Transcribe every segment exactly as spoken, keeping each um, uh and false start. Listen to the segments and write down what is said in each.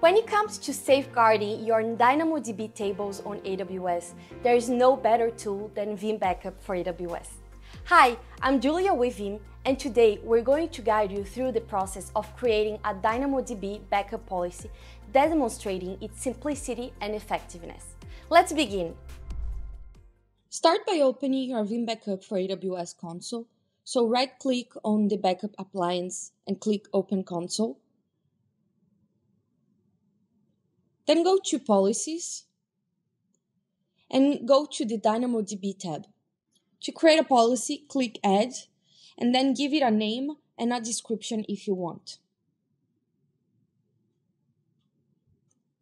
When it comes to safeguarding your DynamoDB tables on A W S, there is no better tool than Veeam Backup for A W S. Hi, I'm Julia with Veeam, and today we're going to guide you through the process of creating a DynamoDB backup policy, demonstrating its simplicity and effectiveness. Let's begin. Start by opening your Veeam Backup for A W S console. So right-click on the backup appliance and click Open Console. Then go to Policies and go to the DynamoDB tab. To create a policy, click Add and then give it a name and a description if you want.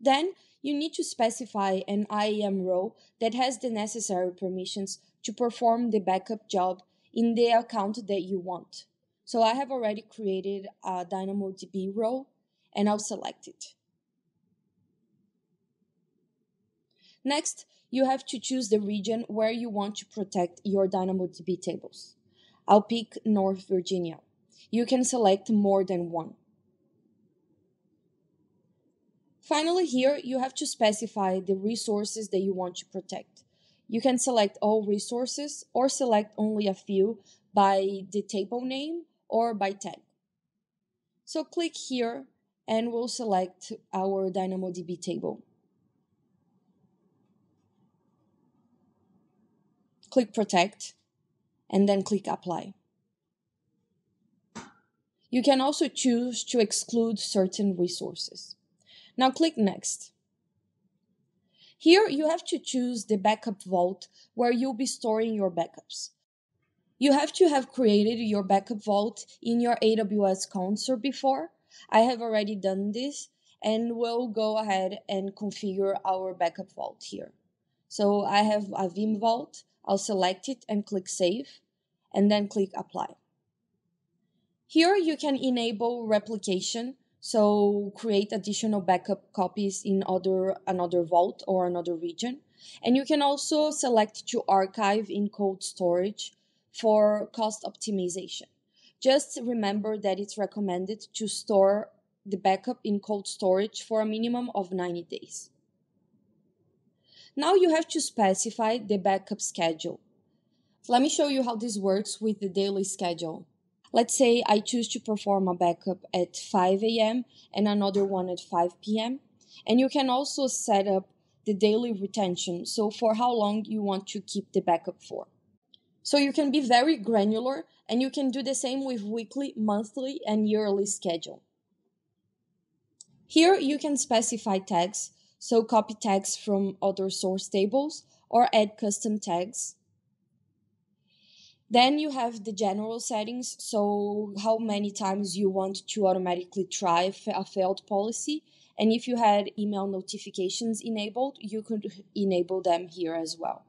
Then you need to specify an I A M role that has the necessary permissions to perform the backup job in the account that you want. So I have already created a DynamoDB role and I'll select it. Next, you have to choose the region where you want to protect your DynamoDB tables. I'll pick North Virginia. You can select more than one. Finally, here you have to specify the resources that you want to protect. You can select all resources or select only a few by the table name or by tag. So click here and we'll select our DynamoDB table. Click Protect, and then click Apply. You can also choose to exclude certain resources. Now click Next. Here you have to choose the backup vault where you'll be storing your backups. You have to have created your backup vault in your A W S console before. I have already done this, and we'll go ahead and configure our backup vault here. So I have a Veeam vault. I'll select it and click Save, and then click Apply. Here you can enable replication, so create additional backup copies in other, another vault or another region. And you can also select to archive in cold storage for cost optimization. Just remember that it's recommended to store the backup in cold storage for a minimum of ninety days. Now you have to specify the backup schedule. Let me show you how this works with the daily schedule. Let's say I choose to perform a backup at five A M and another one at five P M And you can also set up the daily retention, so for how long you want to keep the backup for. So you can be very granular, and you can do the same with weekly, monthly, and yearly schedule. Here you can specify tags. So copy tags from other source tables or add custom tags. Then you have the general settings, so how many times you want to automatically try a failed policy. And if you had email notifications enabled, you could enable them here as well.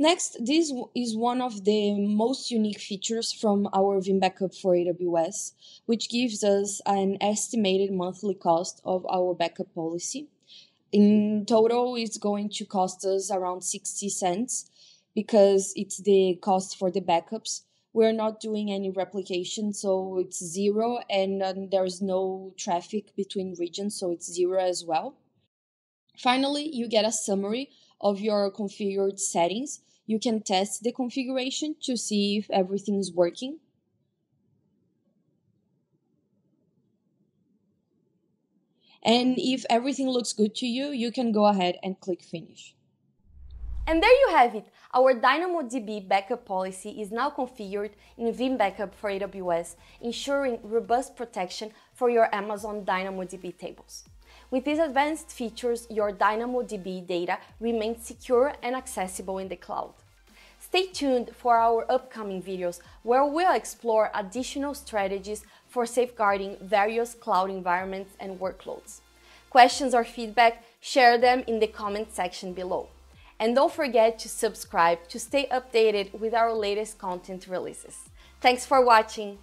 Next, this is one of the most unique features from our Veeam Backup for A W S, which gives us an estimated monthly cost of our backup policy. In total, it's going to cost us around sixty cents because it's the cost for the backups. We're not doing any replication, so it's zero, and um, there's no traffic between regions, so it's zero as well. Finally, you get a summary of your configured settings. You can test the configuration to see if everything's working. And if everything looks good to you, you can go ahead and click Finish. And there you have it. Our DynamoDB backup policy is now configured in Veeam Backup for A W S, ensuring robust protection for your Amazon DynamoDB tables. With these advanced features, your DynamoDB data remains secure and accessible in the cloud. Stay tuned for our upcoming videos, where we'll explore additional strategies for safeguarding various cloud environments and workloads. Questions or feedback, share them in the comment section below. And don't forget to subscribe to stay updated with our latest content releases. Thanks for watching!